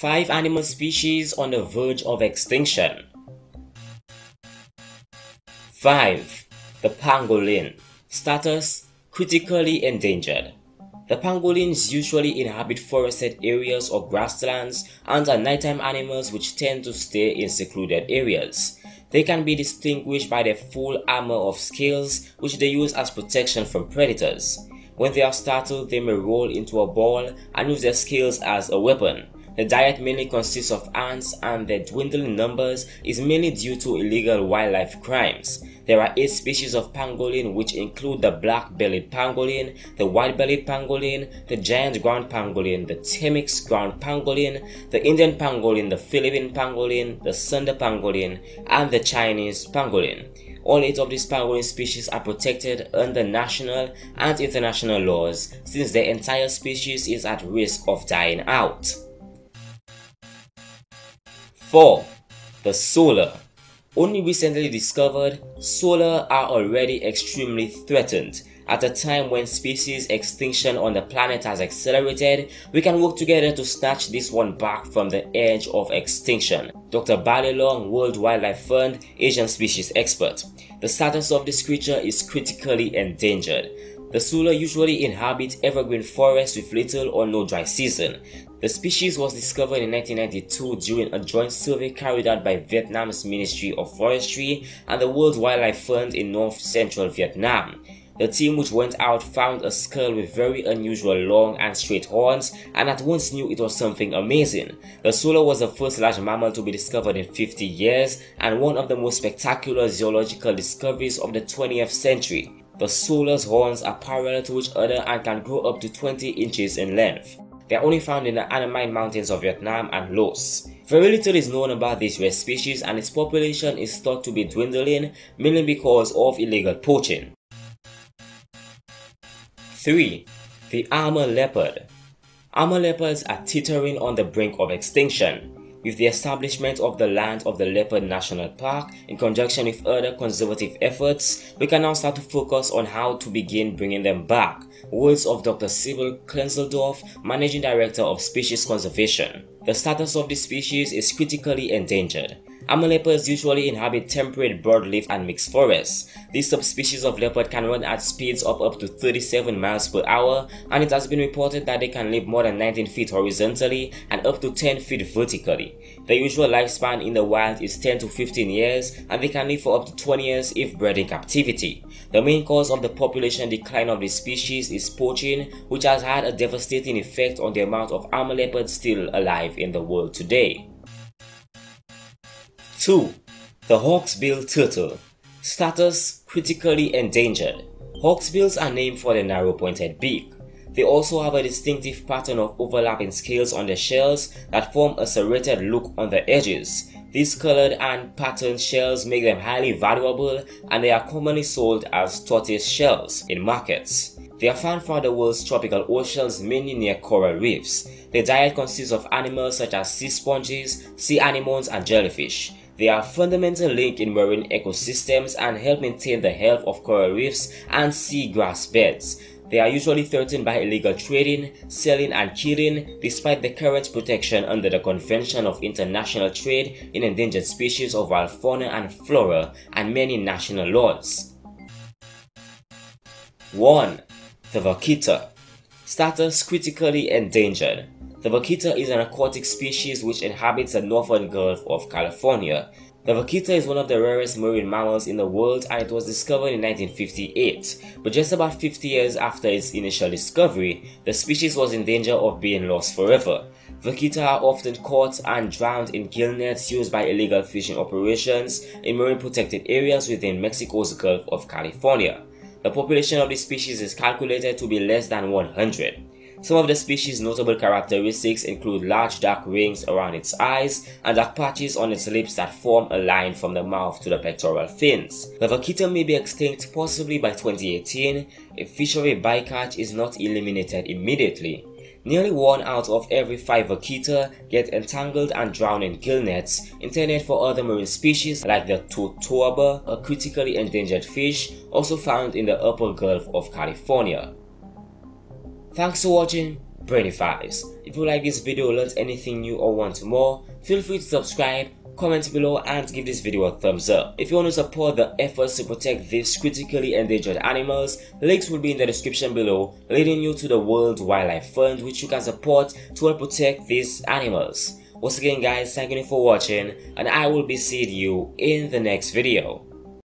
5 animal species on the verge of extinction. 5. The pangolin. Status: critically endangered. The pangolins usually inhabit forested areas or grasslands and are nighttime animals which tend to stay in secluded areas. They can be distinguished by their full armor of scales, which they use as protection from predators. When they are startled, they may roll into a ball and use their scales as a weapon. Their diet mainly consists of ants, and their dwindling numbers is mainly due to illegal wildlife crimes. There are 8 species of pangolin, which include the black-bellied pangolin, the white-bellied pangolin, the giant ground pangolin, the Temminck's ground pangolin, the Indian pangolin, the Philippine pangolin, the Sunda pangolin, and the Chinese pangolin. All 8 of these pangolin species are protected under national and international laws, since the entire species is at risk of dying out. 4. The Saola. Only recently discovered, Saola are already extremely threatened. At a time when species extinction on the planet has accelerated, we can work together to snatch this one back from the edge of extinction. Dr. Bali Long, World Wildlife Fund, Asian species expert. The status of this creature is critically endangered. The Saola usually inhabit evergreen forests with little or no dry season. The species was discovered in 1992 during a joint survey carried out by Vietnam's Ministry of Forestry and the World Wildlife Fund in north central Vietnam. The team which went out found a skull with very unusual long and straight horns, and at once knew it was something amazing. The Saola was the first large mammal to be discovered in 50 years and one of the most spectacular zoological discoveries of the 20th century. The Saola's horns are parallel to each other and can grow up to 20 inches in length. They are only found in the Annamite Mountains of Vietnam and Laos. Very little is known about this rare species, and its population is thought to be dwindling, mainly because of illegal poaching. 3. The Amur Leopard. Amur leopards are teetering on the brink of extinction. With the establishment of the Land of the Leopard National Park, in conjunction with other conservative efforts, we can now start to focus on how to begin bringing them back. Words of Dr. Sybille Klenzeldorf, Managing Director of Species Conservation. The status of this species is critically endangered. Amur leopards usually inhabit temperate broadleaf and mixed forests. This subspecies of leopard can run at speeds of up to 37 miles per hour, and it has been reported that they can live more than 19 feet horizontally and up to 10 feet vertically. Their usual lifespan in the wild is 10 to 15 years, and they can live for up to 20 years if bred in captivity. The main cause of the population decline of this species is poaching, which has had a devastating effect on the amount of amur leopards still alive in the world today. 2. The Hawksbill Turtle. Status: critically endangered. Hawksbills are named for their narrow pointed beak. They also have a distinctive pattern of overlapping scales on their shells that form a serrated look on the edges. These colored and patterned shells make them highly valuable, and they are commonly sold as tortoise shells in markets. They are found throughout the world's tropical oceans, mainly near coral reefs. Their diet consists of animals such as sea sponges, sea anemones, and jellyfish. They are a fundamental link in marine ecosystems and help maintain the health of coral reefs and sea grass beds. They are usually threatened by illegal trading, selling, and killing, despite the current protection under the Convention of International Trade in Endangered Species of Wild Fauna and Flora and many national laws. 1. The Vaquita. Status: critically endangered. The vaquita is an aquatic species which inhabits the northern Gulf of California. The vaquita is one of the rarest marine mammals in the world, and it was discovered in 1958, but just about 50 years after its initial discovery, the species was in danger of being lost forever. Vaquita are often caught and drowned in gill nets used by illegal fishing operations in marine protected areas within Mexico's Gulf of California. The population of this species is calculated to be less than 100. Some of the species' notable characteristics include large dark rings around its eyes and dark patches on its lips that form a line from the mouth to the pectoral fins. The vaquita may be extinct possibly by 2018 if fishery bycatch is not eliminated immediately. Nearly 1 out of every 5 vaquita get entangled and drowned in gill nets intended for other marine species like the totoaba, a critically endangered fish also found in the upper Gulf of California. Thanks for watching. Brainy Fives. If you like this video, learned anything new or want more, feel free to subscribe, comment below and give this video a thumbs up. If you want to support the efforts to protect these critically endangered animals, links will be in the description below, leading you to the World Wildlife Fund, which you can support to help protect these animals. Once again guys, thank you for watching and I will be seeing you in the next video.